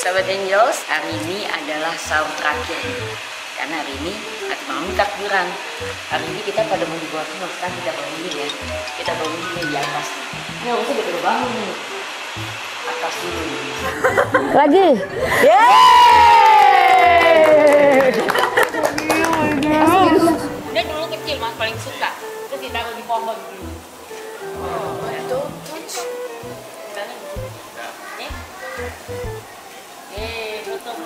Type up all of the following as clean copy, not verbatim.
Sahabat Angels, hari ini adalah sahur terakhir. Karena hari ini nanti malam takbiran. Hari ini kita pada mau dibawa ke rumah, kita bangunin ya. Kita bangunin di atas. Ini harusnya udah bangun nih. Atas dulu. Lagi. Yeay! Dia dulu kecil mas, paling suka. Terus ditaruh di pohon dulu. Oh, itu misalnya begini. Nih. Yeay, tutup.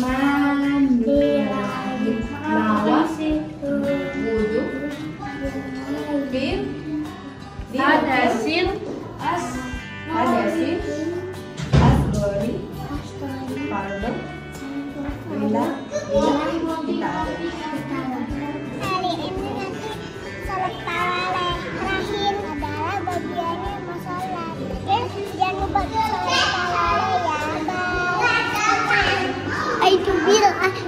Mandi lagi, bawa wudhu, asgori, pardon, kita hari ini nanti sholat tarawih terakhir adalah bagiannya masalah. Jangan lupa sholat tarawih ya.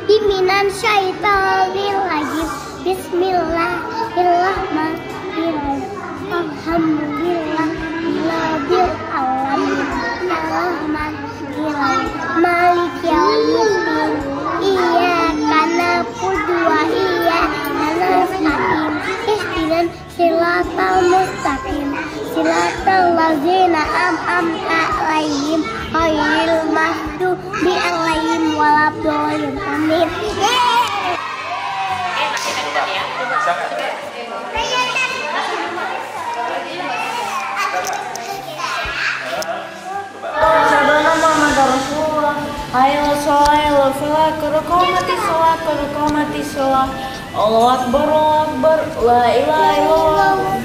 Bimbingan syaitanil lagi. Bismillahirrahmanirrahim. Alhamdulillahirabbil alamin. Ar-Rahmanirrahim. Maliki yaumiddin. Iyyaka na'budu wa iyyaka nasta'in. Ihdinas siratal mustaqim. Siratal ladzina an'amta 'alaihim ghairil maghdubi 'alaihim walabdallin. Amin. Sabana Muhammad Rasulullah. Ayo sholat kurukomati sholat. Allahu Akbar, Allahu Akbar. La ilaha illallah.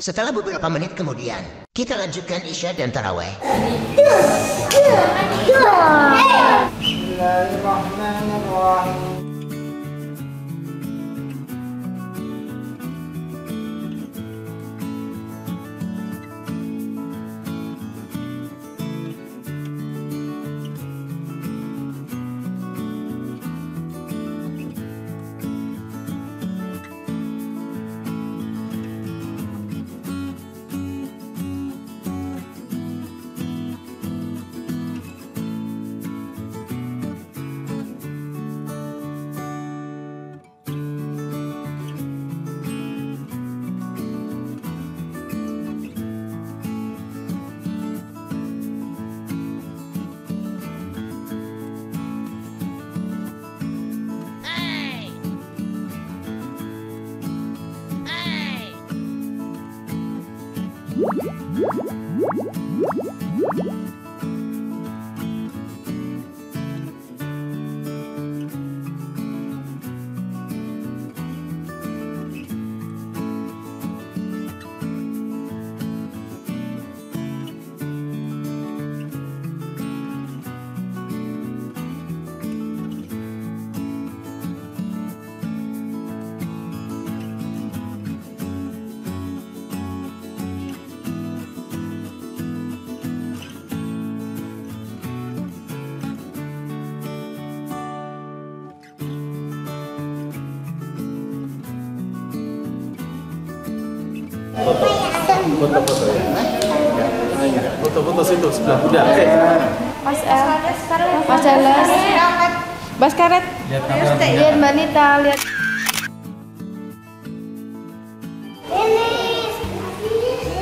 Setelah beberapa menit kemudian, kita lanjutkan isya dan tarawih. Bismillahirrahmanirrahim. foto-foto ya. Foto-foto situ sebelah Bunda. Oke. Mas Elas. Mas Karet. Lihat Mbak Nita, lihat.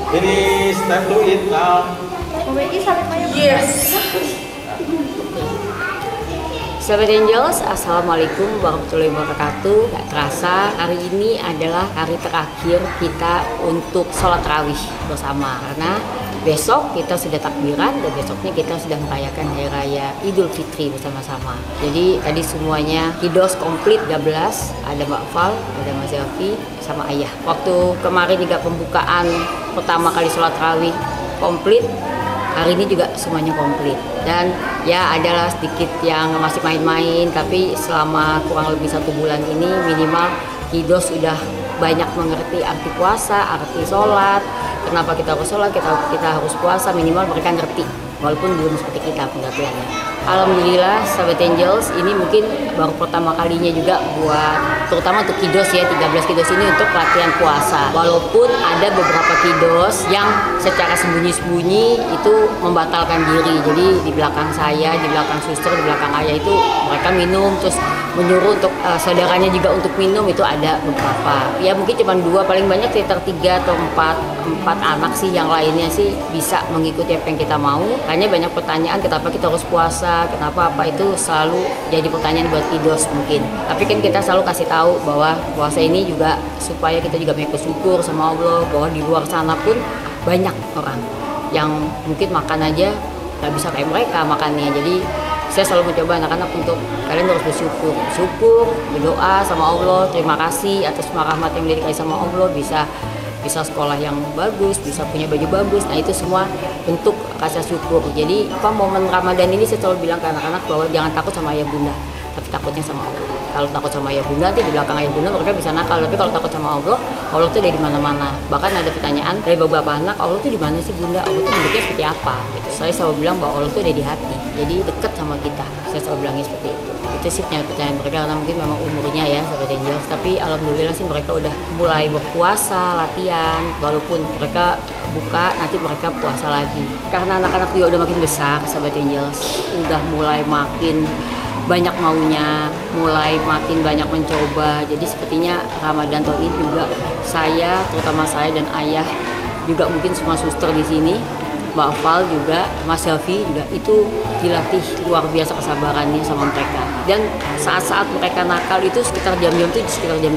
Ini time to eat now. Yes. Sahabat Angels, assalamualaikum warahmatullahi wabarakatuh. Gak terasa, hari ini adalah hari terakhir kita untuk sholat tarawih bersama. Karena besok kita sudah takbiran dan besoknya kita sudah merayakan Hari Raya Idul Fitri bersama-sama. Jadi tadi semuanya hidos komplit 13, ada Mbak Fal, ada Mas Yafi, sama Ayah. Waktu kemarin juga pembukaan pertama kali sholat tarawih komplit. Hari ini juga semuanya komplit dan ya adalah sedikit yang masih main-main, tapi selama kurang lebih 1 bulan ini minimal Hidos sudah banyak mengerti arti puasa, arti sholat, kenapa kita harus sholat, kita harus puasa, minimal mereka ngerti walaupun belum seperti kita pengertiannya. Alhamdulillah sahabat Angels, ini mungkin baru pertama kalinya juga buat terutama untuk Hidos ya, 13 Hidos ini untuk pelatihan puasa, walaupun ada beberapa Hidos yang secara sembunyi-sembunyi itu membatalkan diri. Jadi di belakang saya, di belakang suster, di belakang ayah itu mereka minum, terus menyuruh untuk saudaranya juga untuk minum, itu ada beberapa ya, mungkin cuma 2, paling banyak sekitar 3 atau 4 anak sih, yang lainnya sih bisa mengikuti apa yang kita mau. Hanya banyak pertanyaan kenapa kita harus puasa, kenapa apa, itu selalu jadi pertanyaan buat Hidos mungkin. Tapi kan kita selalu kasih tahu bahwa puasa ini juga supaya kita juga banyak bersyukur sama Allah, bahwa di luar sana pun banyak orang yang mungkin makan aja nggak bisa kayak mereka makannya. Jadi saya selalu mencoba anak-anak untuk kalian harus bersyukur, berdoa sama Allah, terima kasih atas rahmat yang diberikan sama Allah, bisa sekolah yang bagus, bisa punya baju bagus. Nah itu semua bentuk rasa syukur. Jadi apa momen Ramadan ini saya selalu bilang ke anak-anak bahwa jangan takut sama ayah bunda, tapi takutnya sama Allah. Kalau takut sama ayah bunda, nanti di belakang ayah bunda mereka bisa nakal. Tapi kalau takut sama Allah, Allah tuh dari mana-mana. Bahkan ada pertanyaan dari beberapa anak, Allah tuh di mana sih bunda? Allah tuh bentuknya seperti apa? Gitu. Saya selalu bilang bahwa Allah tuh ada di hati. Jadi dekat sama kita. Saya selalu bilangnya seperti itu. Itu sih pertanyaan mereka, karena mungkin memang umurnya ya seperti yang jelas. Tapi alhamdulillah sih mereka udah mulai berpuasa, latihan. Walaupun mereka buka, nanti mereka puasa lagi. Karena anak-anak juga udah makin besar, sahabat Angels, udah mulai makin banyak maunya, mulai makin banyak mencoba. Jadi sepertinya Ramadan tahun ini juga saya, terutama saya dan ayah, juga mungkin semua suster di sini, Mbak Fal juga, Mas Selvi juga, itu dilatih luar biasa kesabarannya sama mereka. Dan saat-saat mereka nakal itu sekitar jam-jam itu sekitar jam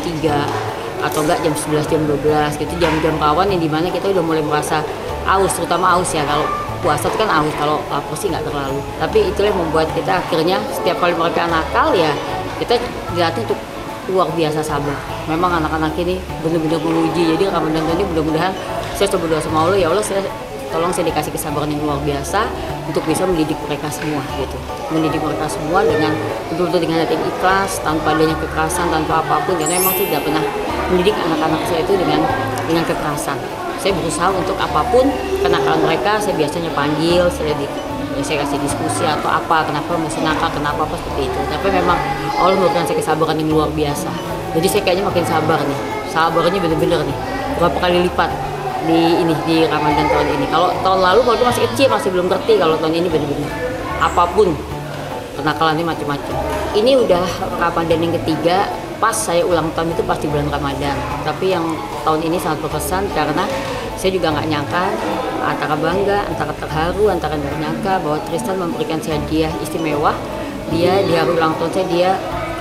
3 atau enggak jam 11, jam 12 gitu, jam-jam rawan yang dimana kita udah mulai merasa aus, terutama aus ya. Kalau puasa itu kan aus, kalau lapar sih nggak terlalu, tapi itulah yang membuat kita akhirnya setiap kali mereka nakal ya kita dilatih untuk luar biasa sabar. Memang anak-anak ini benar-benar menguji. Jadi Ramadan ini mudah-mudahan saya coba berdoa sama Allah, ya Allah saya tolong saya dikasih kesabaran yang luar biasa untuk bisa mendidik mereka semua gitu, mendidik mereka semua dengan betul-betul dengan hati ikhlas, tanpa adanya kekerasan, tanpa apapun. Karena memang tidak pernah mendidik anak-anak saya itu dengan kekerasan. Saya berusaha untuk apapun kenakalan mereka, saya biasanya panggil, saya kasih diskusi atau apa, kenapa mesti nakal, kenapa apa seperti itu. Tapi memang Allah memberikan saya kesabaran yang luar biasa. Jadi saya kayaknya makin sabar nih, sabarnya bener-bener nih, berapa kali lipat di Ramadan tahun ini. Kalau tahun lalu waktu masih kecil, masih belum ngerti, kalau tahun ini bener-bener apapun kenakalannya macam-macam. Ini udah Ramadan yang ketiga. Pas saya ulang tahun itu pasti bulan Ramadan, tapi yang tahun ini sangat berkesan karena saya juga nggak nyangka, antara bangga, antara terharu, antara nggak nyangka bahwa Tristan memberikan saya hadiah istimewa. Dia di hari ulang tahun saya, dia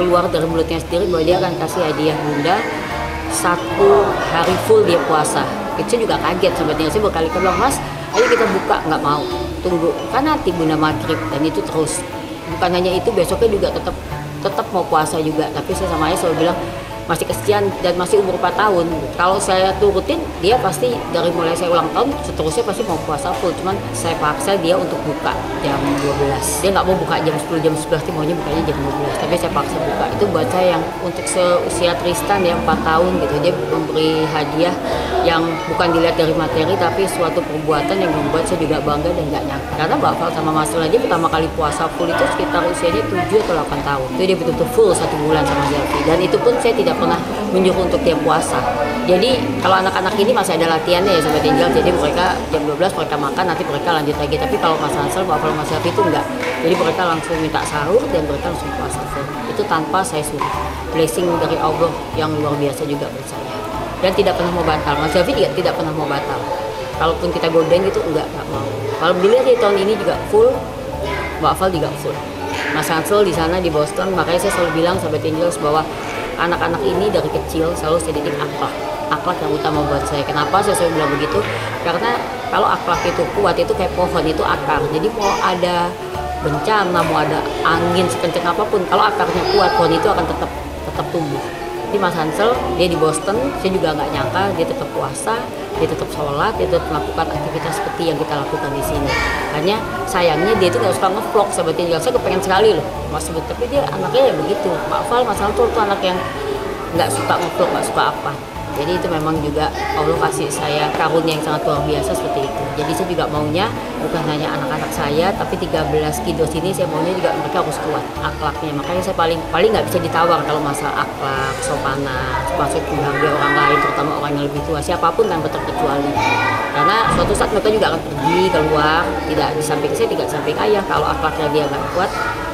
keluar dari mulutnya sendiri bahwa dia akan kasih hadiah bunda 1 hari full dia puasa. Saya juga kaget sebenarnya, saya berkali-kali bilang, Mas, ayo kita buka, nggak mau, tunggu, karena nanti bunda maghrib. Dan itu terus, bukan hanya itu, besoknya juga tetap mau puasa juga. Tapi saya sama ayah selalu bilang masih kesian dan masih umur 4 tahun. Kalau saya turutin dia pasti dari mulai saya ulang tahun seterusnya pasti mau puasa full. Cuman saya paksa dia untuk buka jam 12. Dia nggak mau buka jam 10, jam 11, dia maunya bukanya jam 12. Tapi saya paksa buka. Itu buat saya yang untuk seusia Tristan ya 4 tahun gitu, dia memberi hadiah yang bukan dilihat dari materi, tapi suatu perbuatan yang membuat saya juga bangga dan gak nyangka. Karena Mbak Fal sama Mas Sul aja pertama kali puasa full itu sekitar usianya 7 atau 8 tahun. Itu dia betul-betul full 1 bulan sama Zelvi. Dan itu pun saya tidak pernah menyuruh untuk dia puasa. Jadi kalau anak-anak ini masih ada latihannya ya Sobat Angel, jadi mereka jam 12 mereka makan, nanti mereka lanjut lagi. Tapi kalau Mas Hansel, Mbak Fal, Mas Zelvi itu enggak. Jadi mereka langsung minta sahur dan mereka langsung puasa full. Itu tanpa saya suruh. Blessing dari Allah yang luar biasa juga buat saya. Dan tidak pernah mau batal, Mas Yafi tidak pernah mau batal. Kalaupun kita godain gitu, enggak mau. Kalau dilihat di tahun ini juga full, Mbak Fal juga full. Mas Hansel di sana di Boston, makanya saya selalu bilang Sobat Angels bahwa anak-anak ini dari kecil selalu saya didik akhlak. Akhlak yang utama buat saya. Kenapa saya selalu bilang begitu? Karena kalau akhlak itu kuat, itu kayak pohon, itu akar. Jadi mau ada bencana, mau ada angin sekenceng apapun, kalau akarnya kuat, pohon itu akan tetap tumbuh. Jadi Mas Hansel, dia di Boston, saya juga nggak nyangka, dia tetap puasa, dia tetap sholat, dia tetap melakukan aktivitas seperti yang kita lakukan di sini. Hanya sayangnya dia itu nggak suka ngevlog, sebetulnya saya kepengen sekali loh, Mas, tapi dia anaknya ya begitu. Mbak Fal, Mas Hansel tuh anak yang nggak suka ngevlog, nggak suka apa. Jadi itu memang juga Allah kasih saya karunia yang sangat luar biasa seperti itu. Jadi saya juga maunya bukan hanya anak-anak saya, tapi 13 kiddos ini saya maunya juga mereka harus kuat akhlaknya. Makanya saya paling nggak bisa ditawar kalau masalah akhlak, sopanah, masuk menghargai orang lain, terutama orang yang lebih tua, siapapun tanpa terkecuali. Karena suatu saat mereka juga akan pergi keluar, tidak di samping saya, tidak di samping ayah. Kalau akhlaknya dia nggak kuat,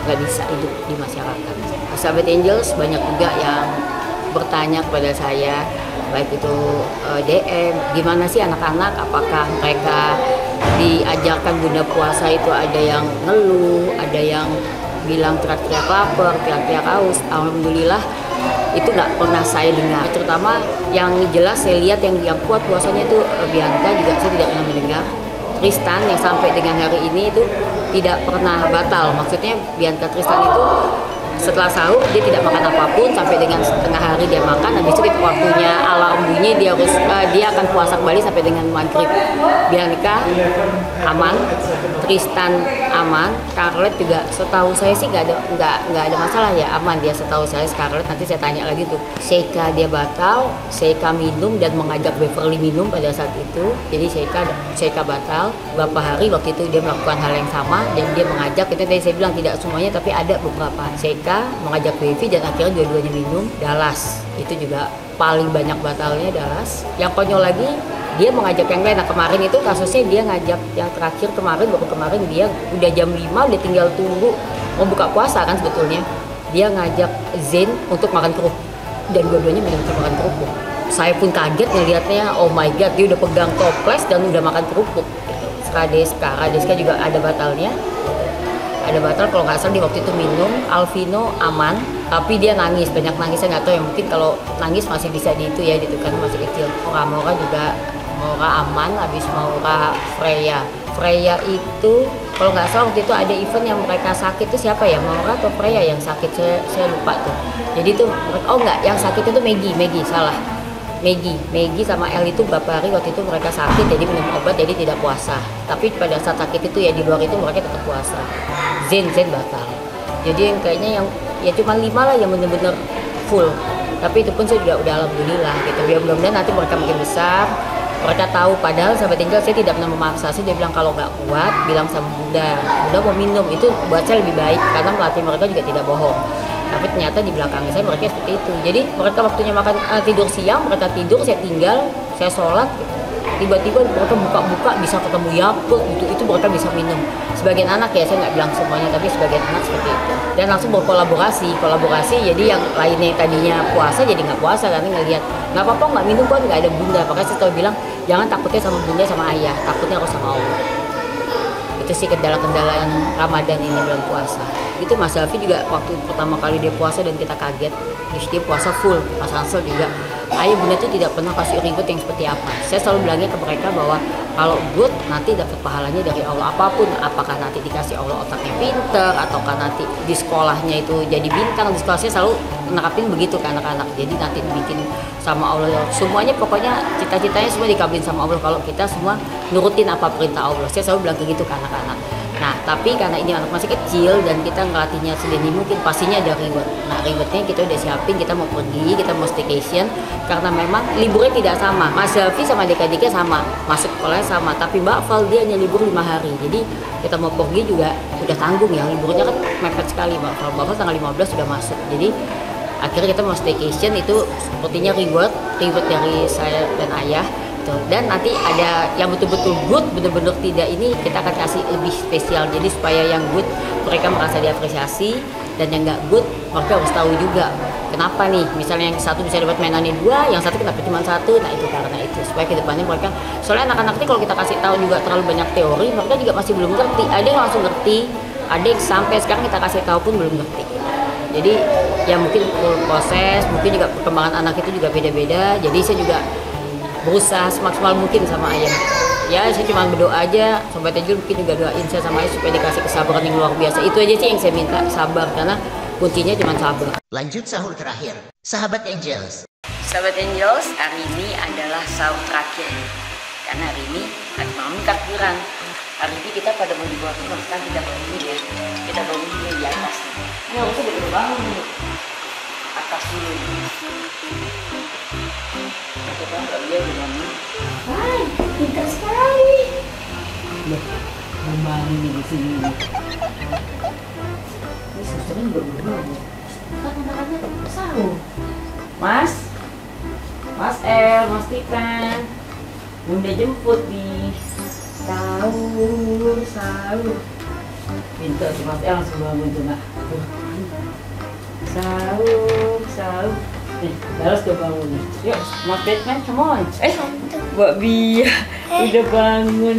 nggak bisa hidup di masyarakat. Sahabat Angels banyak juga yang bertanya kepada saya, baik itu DM, gimana sih anak-anak, apakah mereka diajarkan Bunda puasa itu ada yang ngeluh, ada yang bilang teriak-teriak lapar, teriak-teriak haus. Alhamdulillah itu nggak pernah saya dengar, terutama yang jelas saya lihat yang kuat puasanya itu Bianca juga saya tidak pernah mendengar. Tristan yang sampai dengan hari ini itu tidak pernah batal, maksudnya Bianca Tristan itu setelah sahur dia tidak makan apapun sampai dengan setengah hari dia makan, habis itu waktunya alarm bunyi dia harus dia akan puasa kembali sampai dengan maghrib. Bianca aman, Tristan aman, Scarlett juga setahu saya sih nggak ada masalah ya, aman dia setahu saya. Scarlett nanti saya tanya lagi tuh. Sheikah dia batal, Sheikah minum dan mengajak Beverly minum pada saat itu, jadi Sheikah batal. Beberapa hari waktu itu dia melakukan hal yang sama dan dia mengajak, itu tadi saya bilang tidak semuanya tapi ada beberapa. Sheikah mengajak Wifi dan akhirnya dua-duanya minum. Dallas itu juga paling banyak batalnya Dallas. Yang konyol lagi dia mengajak yang lain. Nah, kemarin itu kasusnya dia ngajak yang terakhir kemarin, baru kemarin dia udah jam 5 udah tinggal tunggu mau buka puasa kan sebetulnya. Dia ngajak Zain untuk makan kerupuk dan dua-duanya minum makan kerupuk. Saya pun kaget ngelihatnya, oh my god, dia udah pegang toples dan udah makan kerupuk. Radeska juga ada batalnya. Ada batal kalau nggak salah di waktu itu minum. Alvino aman, tapi dia nangis, banyak nangis. Saya nggak tahu ya, mungkin kalau nangis masih bisa di itu ya, ditukar masih kecil. Maura juga, Maura aman, habis Maura Freya. Freya itu kalau nggak salah waktu itu ada event yang mereka sakit itu siapa ya? Maura atau Freya yang sakit, saya lupa tuh. Jadi tuh, oh nggak, yang sakit itu Maggie, salah. Maggie sama El itu beberapa hari waktu itu mereka sakit, jadi minum obat, jadi tidak puasa. Tapi pada saat sakit itu ya di luar itu mereka tetap puasa. Zen batal. Jadi yang kayaknya yang ya cuma 5 lah yang benar-benar full. Tapi itu pun saya juga udah alhamdulillah gitu. Ya mudah-mudahan nanti mereka makin besar, mereka tahu. Padahal Sahabat Angel saya tidak pernah memaksa, saya bilang kalau nggak kuat bilang sama Bunda mau minum, itu buat saya lebih baik karena melatih mereka juga tidak bohong. Tapi ternyata di belakangnya saya mereka seperti itu. Jadi mereka waktunya makan tidur siang, mereka tidur, saya tinggal, saya sholat, tiba-tiba mereka buka-buka bisa ketemu Yakult gitu, itu mereka bisa minum. Sebagian anak ya, saya nggak bilang semuanya, tapi sebagian anak seperti itu. Dan langsung berkolaborasi, jadi yang lainnya tadinya puasa jadi nggak puasa, nanti ngelihat nggak apa-apa nggak minum kan nggak ada Bunda. Makanya saya selalu bilang jangan takutnya sama Bunda sama ayah, takutnya harus sama Allah. Itu sih kendala-kendala yang Ramadan ini bulan puasa. Itu Mas Alfi juga waktu pertama kali dia puasa dan kita kaget, terus dia puasa full. Mas Hansel juga, ayah Bunda itu tidak pernah kasih ribut yang seperti apa. Saya selalu bilangnya ke mereka bahwa kalau good nanti dapat pahalanya dari Allah apapun, apakah nanti dikasih Allah otaknya pinter, ataukah nanti di sekolahnya itu jadi bintang. Di sekolahnya selalu nerapin begitu ke anak-anak, jadi nanti dibikin sama Allah. Semuanya pokoknya cita-citanya semua dikabulin sama Allah kalau kita semua nurutin apa perintah Allah. Saya selalu bilang begitu ke anak-anak. Nah, tapi karena ini anak masih kecil dan kita ngelatihnya sedini mungkin, pastinya ada ribet. Nah, ribetnya kita udah siapin, kita mau pergi, kita mau staycation, karena memang liburnya tidak sama. Mas Selvi sama adik-adiknya sama, masuk sekolah sama, tapi Mbak Val dia hanya libur 5 hari. Jadi kita mau pergi juga udah tanggung ya, liburnya kan mepet sekali Mbak Val. Mbak Val tanggal 15 sudah masuk, jadi akhirnya kita mau staycation itu sepertinya reward dari saya dan ayah. Dan nanti ada yang betul-betul good, bener-bener tidak ini kita akan kasih lebih spesial. Jadi supaya yang good mereka merasa diapresiasi, dan yang nggak good mereka harus tahu juga kenapa nih. Misalnya yang satu bisa dapat mainannya 2, yang satu kenapa cuma 1. Nah itu karena itu, supaya kedepannya mereka, soalnya anak-anak ini kalau kita kasih tahu juga terlalu banyak teori, mereka juga masih belum ngerti. Ada yang langsung ngerti, ada yang sampai sekarang kita kasih tahu pun belum ngerti. Jadi ya mungkin proses, mungkin juga perkembangan anak itu juga beda-beda. Jadi saya juga berusaha semaksimal mungkin sama ayah. Ya saya cuma berdoa aja, Sobat Angel mungkin juga doain saya sama ayah supaya dikasih kesabaran yang luar biasa. Itu aja sih yang saya minta, sabar, karena kuncinya cuma sabar. Lanjut sahur terakhir, Sahabat Angels. Sahabat Angels, hari ini adalah sahur terakhir. Karena hari ini hari malam takbiran. Hari ini kita pada mau dibawa ke rumah, kita bangun ya. Kita bangun di atas. Ini harusnya udah bangun nih. Atas dulu. Dia gimana? Hai, pintar sekali. Loh, membangun di sini. Ini susternya berubah. Kan anak-anaknya sahur. Mas El, Mas Titan, Bunda jemput nih. Sahur. Pintar si Mas El langsung bangun juga. Sahur. Nih, Balas udah bangun. Yuk, Mas Batman, come on. Mbak Bia udah bangun.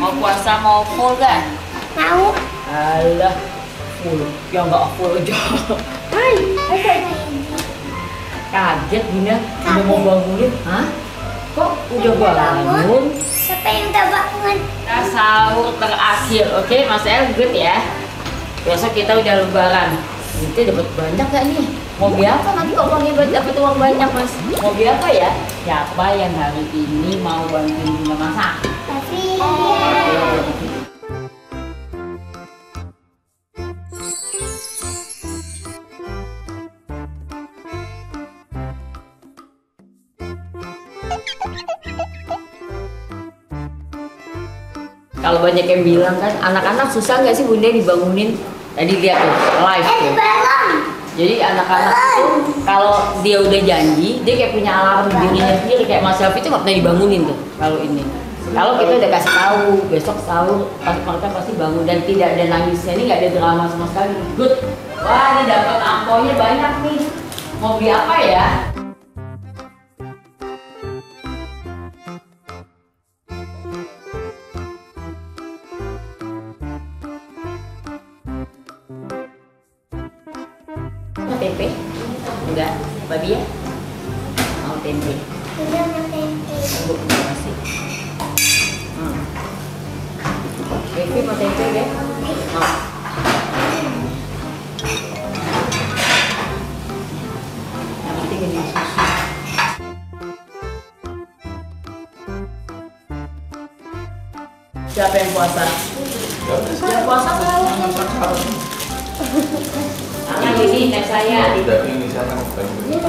Mau puasa mau full kan? Mau. Alah, full. Ya nggak full aja. Hai, kaget Bunda, udah mau bangunin. Hah? Kok udah bangun? Siapa yang udah bangun? Kita sahur terakhir, oke? Mas El, good ya? Besok kita udah lebaran. Kita dapat banyak gak nih? Mau beli apa nanti kalau mau dapat uang banyak Mas? Mau beli apa ya? Siapa yang hari ini mau bantuin Bunda masak? Tapi kalau banyak yang bilang kan, anak-anak susah nggak sih Bunda dibangunin? Tadi lihat tuh, live tuh. Jadi anak-anak itu kalau dia udah janji, dia kayak punya alarm dirinya sendiri. Kayak Mas Selvi itu nggak pernah dibangunin tuh kalau ini. Kalau kita udah kasih tahu besok sahur, mereka pasti bangun dan tidak ada nangisnya. Ini nggak ada drama sama sekali. Good. Wah, ini dapat amponya banyak nih. Mau beli apa ya? Tempe? Enggak, Mbak Bia? Mau tempe? Tidak mau tempe. Terima kasih. Tempe mau tempe ya? Mau. Yang penting ini susu. Siapa yang puasa? Yang puasa kalau yang ini dan saya. Ini sana. Siapa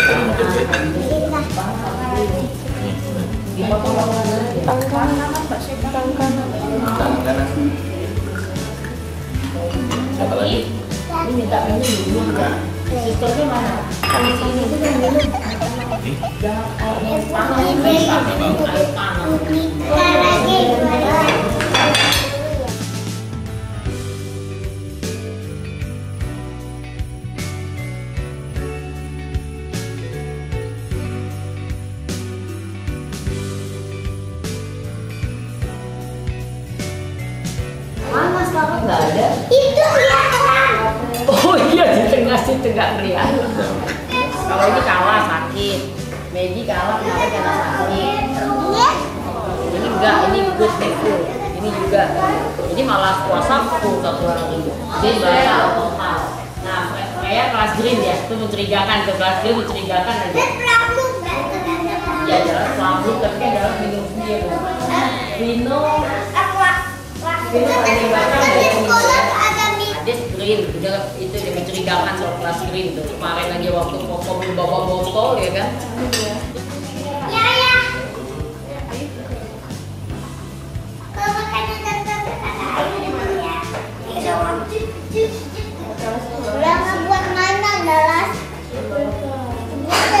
yang mau tempe? Tangan kanan. Siapa lagi? Ini minta minum dulu kan? Sisternya mana? Kami sini itu kan minum. Jangan air panas. Lagi mana sekarang nggak ada? Itu ya. Oh iya, di tengah situ nggak meriah. Kalau ini kalah sakit, Medi kalah kemarin karena sakit. Ini enggak, ini good. malah puasa full satu orang minggu. Jadi saya total. Nah, kayak kelas green ya, itu mencurigakan. Ke kelas green mencurigakan aja. Ya jalan selambut, tapi kan dalam minum sendiri. Minum. Minum paling banyak dari minum. Green, itu dia mencurigakan soal kelas green tuh. Kemarin lagi waktu Koko bawa botol ya kan? Ya ya. Kalau makannya terus buat mana Dalas? Buat mana?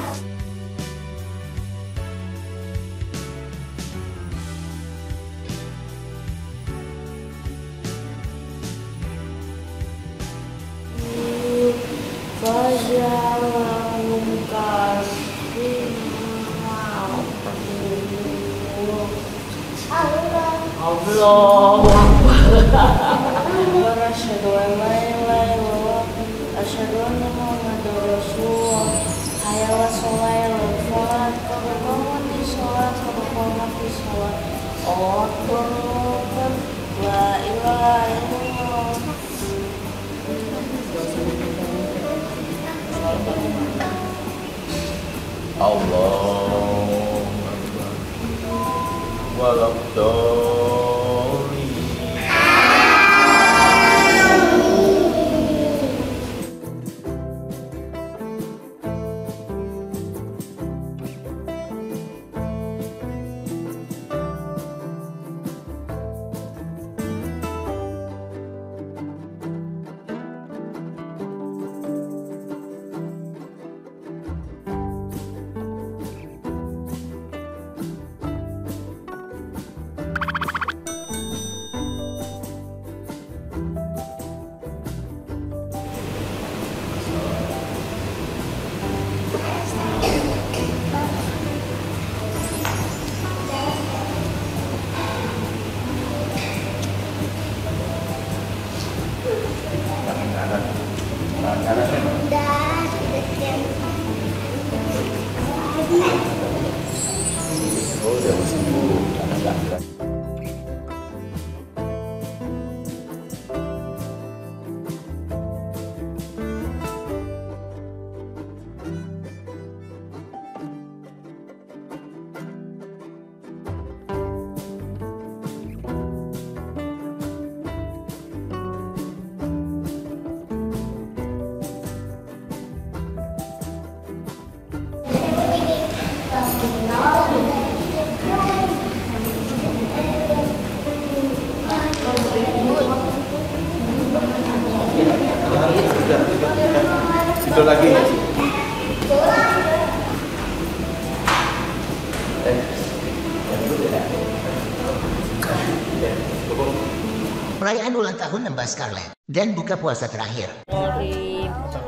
Perayaan ulang tahun Mbak Scarlett dan buka puasa terakhir.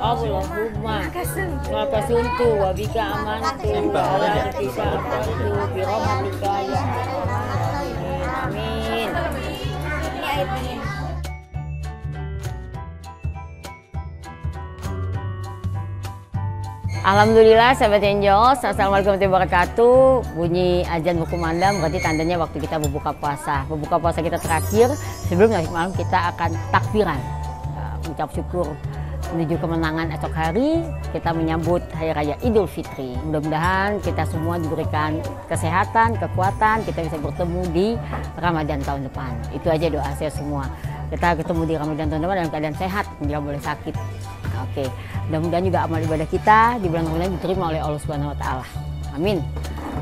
Allahumma matasuntu wabika amantu ala tika amantu birahmatika ya amin. Alhamdulillah sahabat Angels, assalamualaikum warahmatullahi wabarakatuh. Bunyi azan berkumandang berarti tandanya waktu kita berbuka puasa. Berbuka puasa kita terakhir. Sebelum nanti malam kita akan takbiran, ucap syukur menuju kemenangan esok hari. Kita menyambut Hari Raya Idul Fitri. Mudah-mudahan kita semua diberikan kesehatan, kekuatan. Kita bisa bertemu di Ramadan tahun depan. Itu aja doa saya semua. Kita ketemu di Ramadan tahun depan dalam keadaan sehat, tidak boleh sakit. Oke, mudah-mudahan juga amal ibadah kita di bulan Ramadan diterima oleh Allah Subhanahu Wa Taala. Amin.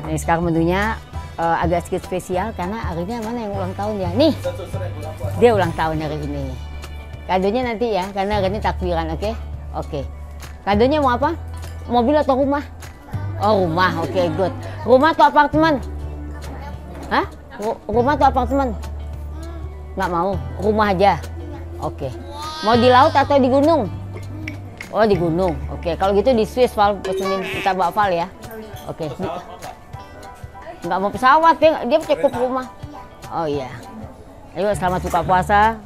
Nah, sekarang menunya agak sedikit spesial karena akhirnya mana yang ulang tahun ya? Nih, dia ulang tahun hari ini. Kadonya nanti ya, karena hari ini takbiran, oke? Okay? Oke. Okay. Kadonya mau apa? Mobil atau rumah? Oh rumah, oke okay, good. Rumah atau apartemen? Hah? Rumah atau apartemen? Nggak mau, rumah aja. Oke. Okay. Mau di laut atau di gunung? Oh di gunung, oke. Okay. Kalau gitu di Swiss, Val, pesenin kita bawa Val ya. Oke. Okay. Nggak mau pesawat, dia cukup rumah. Oh iya. Ayo, selamat buka puasa.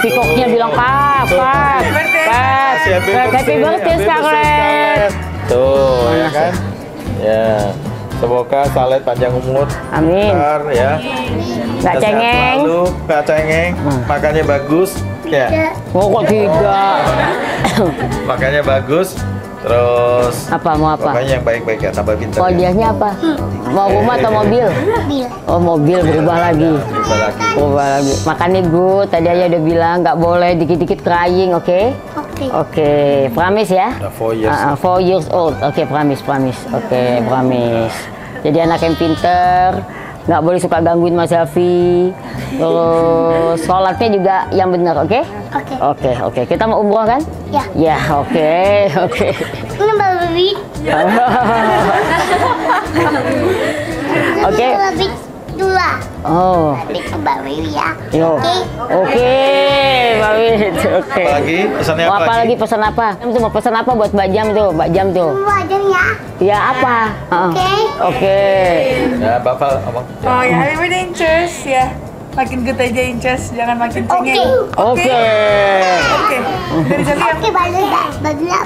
Si koknya bilang, Pak, happy birthday Scarlett. Tuh, ya kan? Ya, semoga Scarlett panjang umur. Amin. Bentar, ya. Gak cengeng. Lalu, gak cengeng. Makannya bagus. Ya. Oh, kok tidak? Makannya bagus. Terus. Apa, mau apa? Pokoknya yang baik-baik ya, tambah pintar. Hadiahnya apa? Mau rumah atau mobil? Mobil. Oh, mobil berubah lagi. Berubah lagi. Berubah lagi. Makannya good. Tadi aja udah bilang nggak boleh dikit-dikit crying, oke? Okay? Oke. Okay. Oke, promise ya? 4 years old. Oke, okay, promise. Oke, okay, promise. Jadi anak yang pinter, nggak boleh suka gangguin Mas Alfi. Terus sholatnya juga yang benar, oke? Okay? Oke. Okay. Oke. Kita mau umroh kan? Ya. Ya, oke. Ini Mbak Bibi. Oke. Mbak Bibi dua. Oh. Mbak Bibi ya. Oke. Mbak Bibi. Oke. Apalagi pesannya apa? Apalagi pesan apa? Kamu mau pesan apa buat Mbak Jam tuh? Mbak Jam tuh. Mbak Jam ya. Ya apa? Oke. Ya Bapak ngomong. Oh ya, everything cheers ya. Makin good aja Inces, jangan makin cengeng. Oke. Dari tadi yang... Oke, bajunya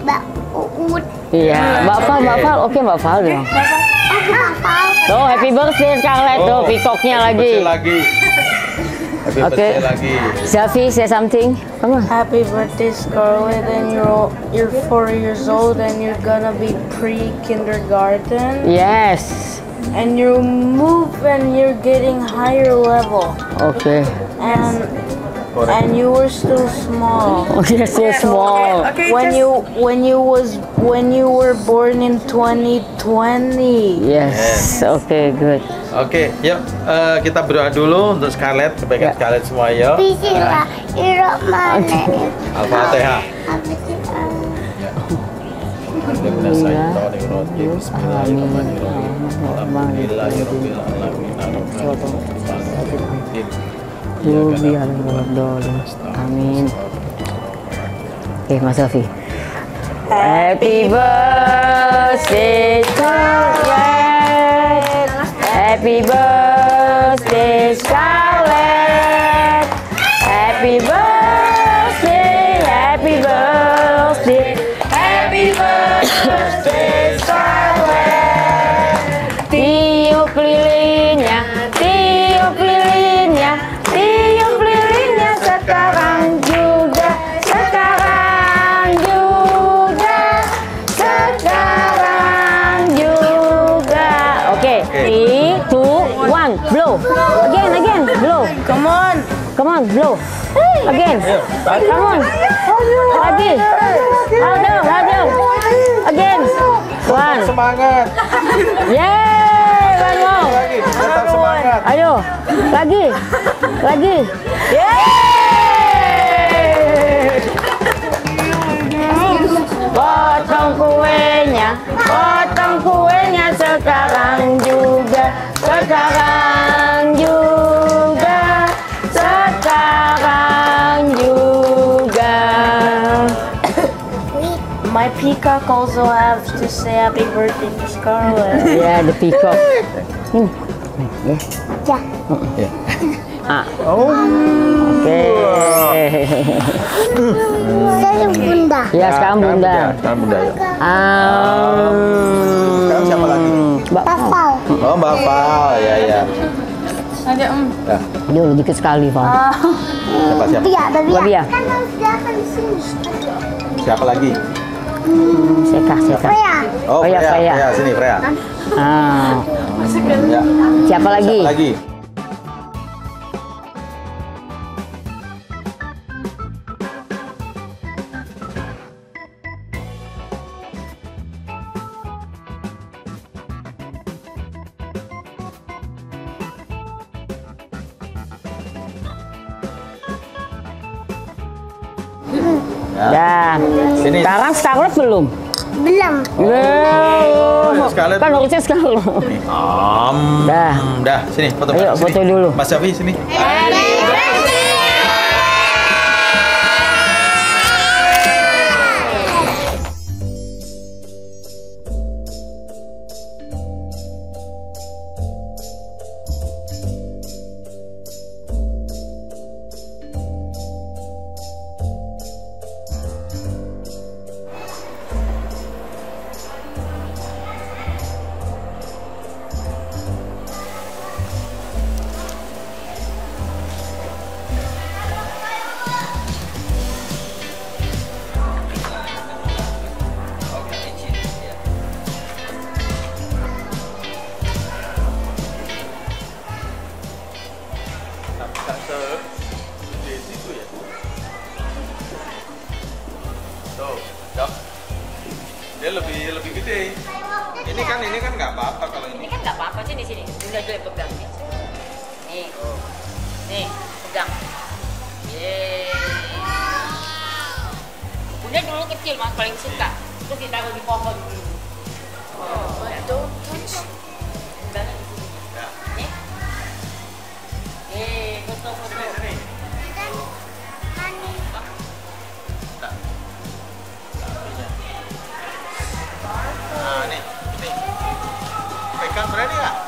Mbak Uut. Iya, Mbak Fal, oke Mbak Fal dong. Tuh, happy birthday Scarlett, tuh peacocknya lagi. Oke, Zaffi, say something. Come on. Happy birthday Scarlett, and you're 4 years old, and you're gonna be pre-kindergarten. Yes. And you move and you're getting higher level. Okay. And you were still small. Okay, so small. Okay, when you were born in 2020. Yes. Okay, good. Oke, yuk kita berdoa dulu untuk Scarlett, kebaikan Scarlett semua ya. Bismillahirrahmanirrahim. Al-Fatihah. Amin. Oke, Mas Alfi. Happy birthday to you. Happy birthday to you. Again, blow. Come on, blow. Again. Come on. Lagi. Hold on. Again. One. Semangat. Yeay, one more. Lagi. Tetap semangat. Ayo. Lagi. Yeay. Potong kuenya sekarang juga. My peacock also have to say happy birthday to Scarlett. Yeah, the peacock. Yeah. Oh. Okay. Sekarang Bunda. Sekarang siapa lagi? Mbak Fal. Ya. Ada Dia dikit sekali, Fal. Siapa? Siapa lagi? Seka. Freya. Sini, Freya. Siapa lagi? Sekarang Scarlett belum. Scarlett. Kan harusnya Scarlett. Dah. Sini foto. Ayo foto dulu. Mas Yafi sini. Dia lebih gede. Ini kan nggak apa-apa kalau ini. Ini kan nggak apa-apa sih di sini. Bunda juga pegang nih. Nih pegang. Yeay. Bunda dulu kecil mas paling suka. Terus ditaruh di pohon dulu. Itu. Foto. Berani nggak?